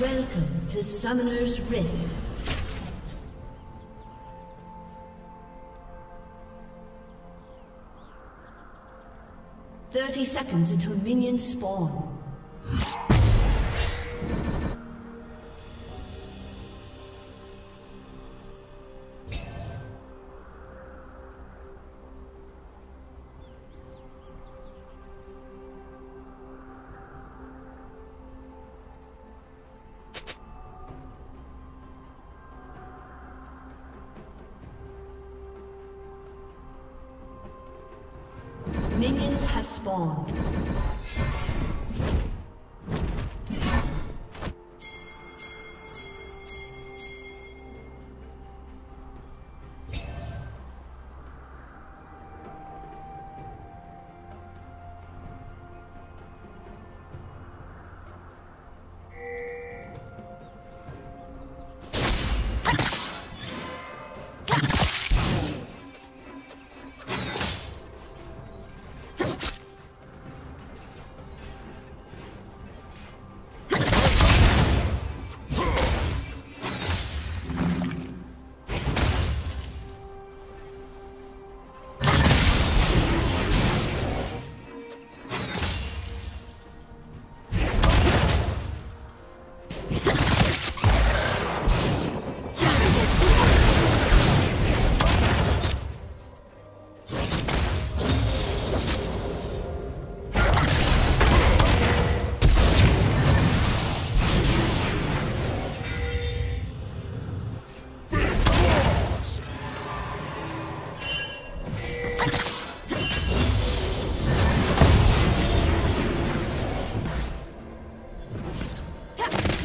Welcome to Summoner's Rift. Thirty seconds until minions spawn. Minions have spawned.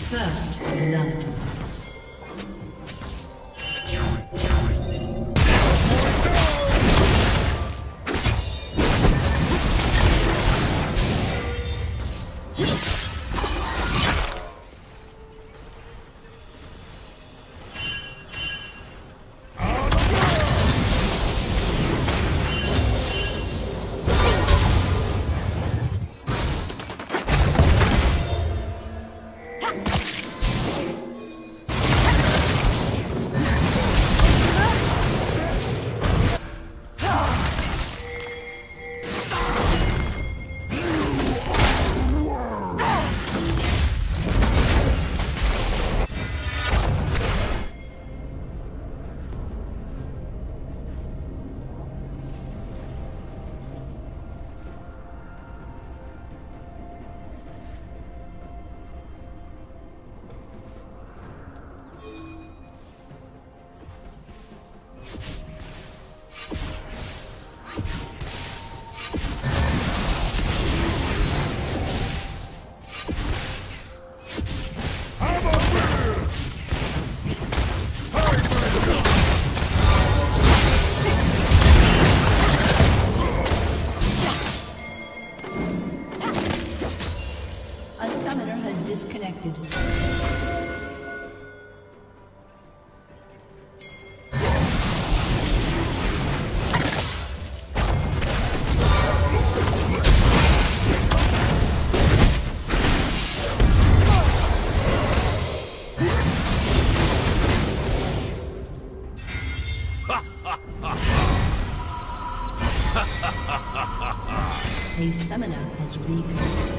First, love. A summoner has reconnected.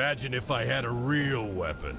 Imagine if I had a real weapon.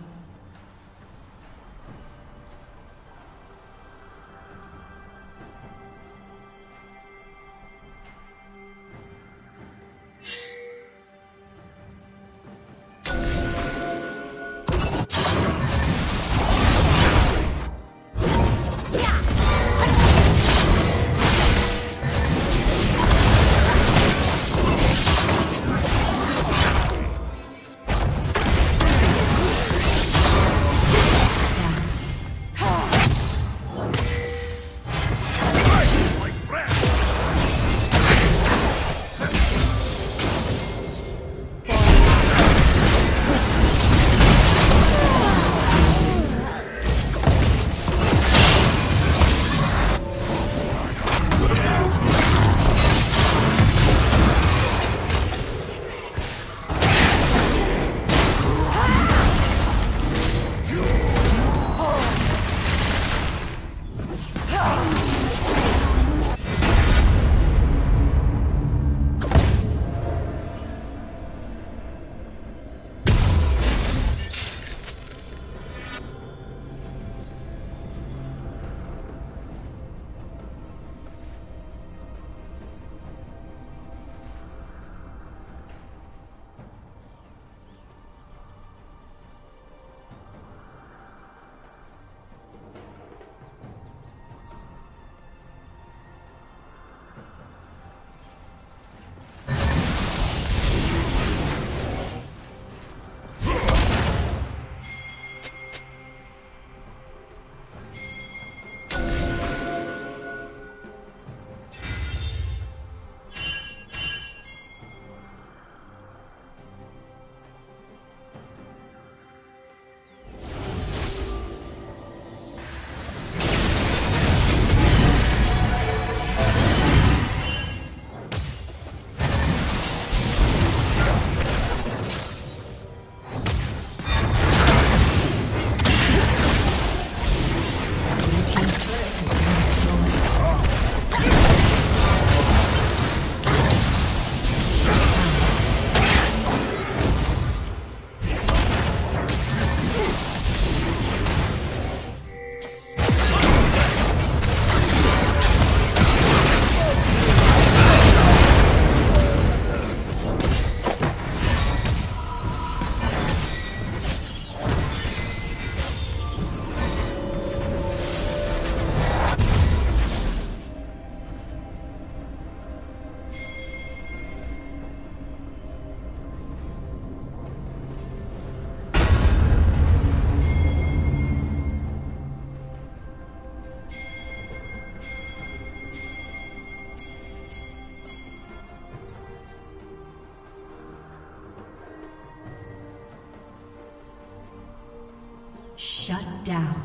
Shut down.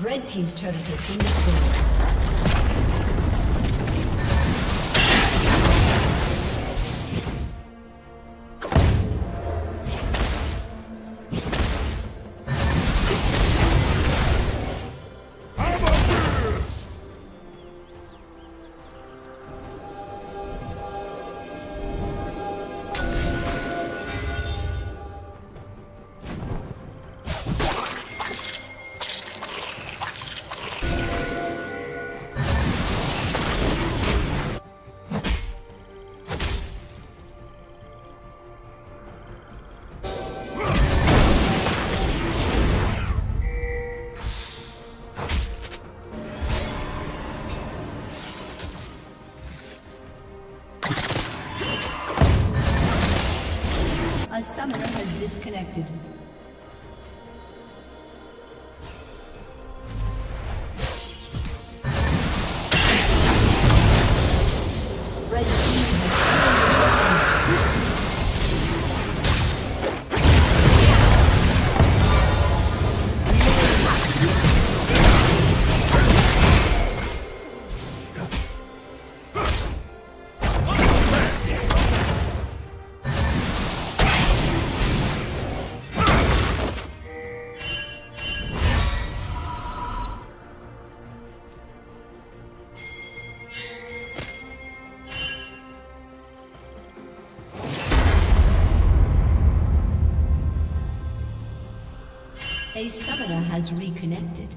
Red team's turret has been destroyed. A summoner has disconnected. A summoner has reconnected.